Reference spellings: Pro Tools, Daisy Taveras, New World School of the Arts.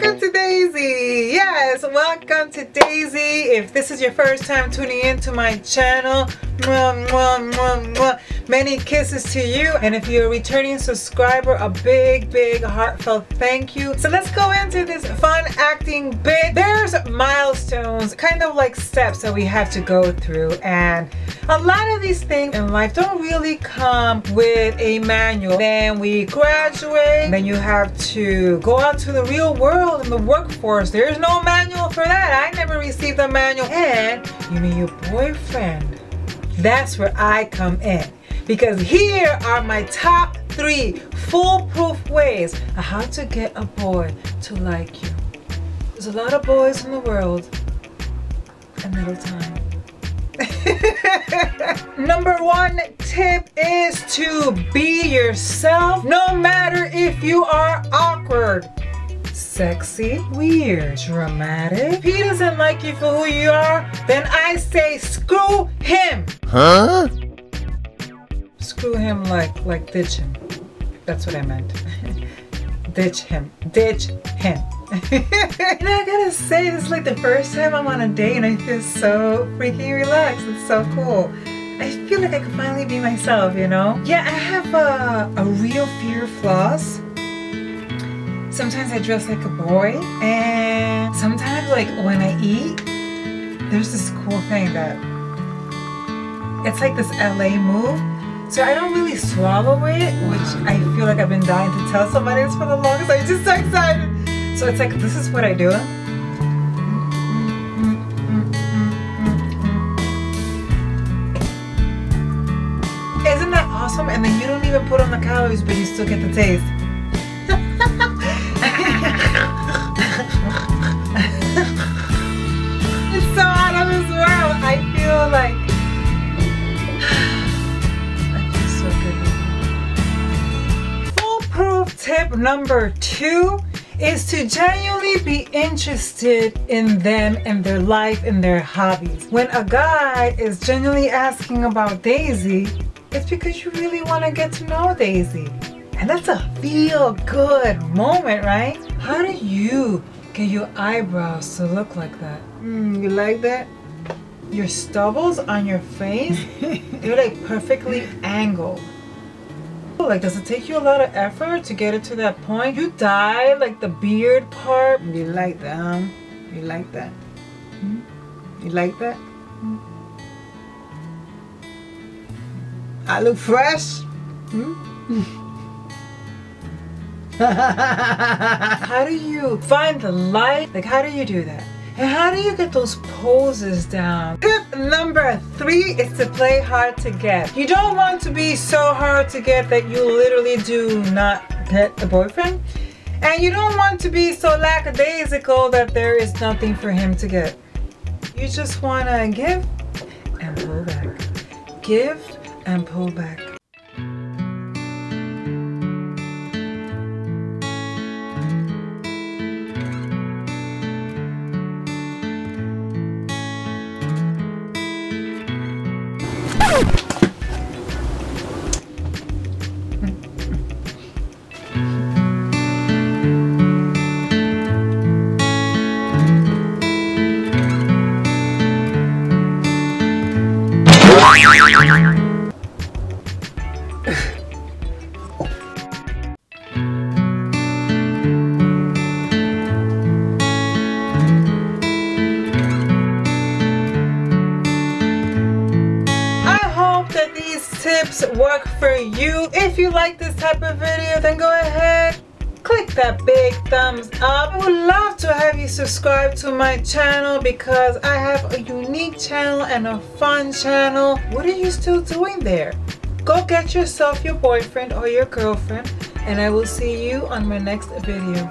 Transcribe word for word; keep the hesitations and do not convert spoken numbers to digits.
Welcome to Daisy. Yes, welcome to Daisy. If this is your first time tuning in to my channel, mwah, mwah, mwah, mwah, many kisses to you. And if you're a returning subscriber, a big, big heartfelt thank you. So let's go into this fun acting bit. There's milestones, kind of like steps that we have to go through. And a lot of these things in life don't really come with a manual. Then we graduate, then you have to go out to the real world and the workforce. There's no manual for that. I never received a manual. And you mean your boyfriend. That's where I come in, because here are my top three foolproof ways of how to get a boy to like you. There's a lot of boys in the world, and little time. Number one tip is to be yourself, no matter if you are awkward, sexy, weird, dramatic. If he doesn't like you for who you are, then I say screw him. Huh? Screw him like, like ditch him. That's what I meant. Ditch him. Ditch him. You know, I gotta say, this is like the first time I'm on a date and I feel so freaking relaxed. It's so cool. I feel like I can finally be myself, you know? Yeah, I have a, a real fear of flaws. Sometimes I dress like a boy, and sometimes, like, when I eat, there's this cool thing that it's like this L A move. So I don't really swallow it, which I feel like I've been dying to tell somebody this for the longest. I'm just so excited. So it's like, this is what I do. Isn't that awesome? And then you don't even put on the calories, but you still get the taste. It's so out of this world. I feel like I feel so good. Foolproof tip number two is to genuinely be interested in them and their life and their hobbies. When a guy is genuinely asking about Daisy, it's because you really want to get to know Daisy. And that's a feel-good moment, right? How do you get your eyebrows to look like that? Mm, you like that? Your stubbles on your face, they're like perfectly angled. Like, does it take you a lot of effort to get it to that point? You dye like the beard part. You like that, huh? You like that? Hmm? You like that? Hmm? I look fresh? Hmm? How do you find the light? Like, how do you do that? And how do you get those poses down? Tip number three is to play hard to get. You don't want to be so hard to get that you literally do not get the boyfriend. And you don't want to be so lackadaisical that there is nothing for him to get. You just want to give and pull back. Give and pull back. Work for you. If you like this type of video, then go ahead, click that big thumbs up. I would love to have you subscribe to my channel, because I have a unique channel and a fun channel. What are you still doing there? Go get yourself your boyfriend or your girlfriend, and I will see you on my next video.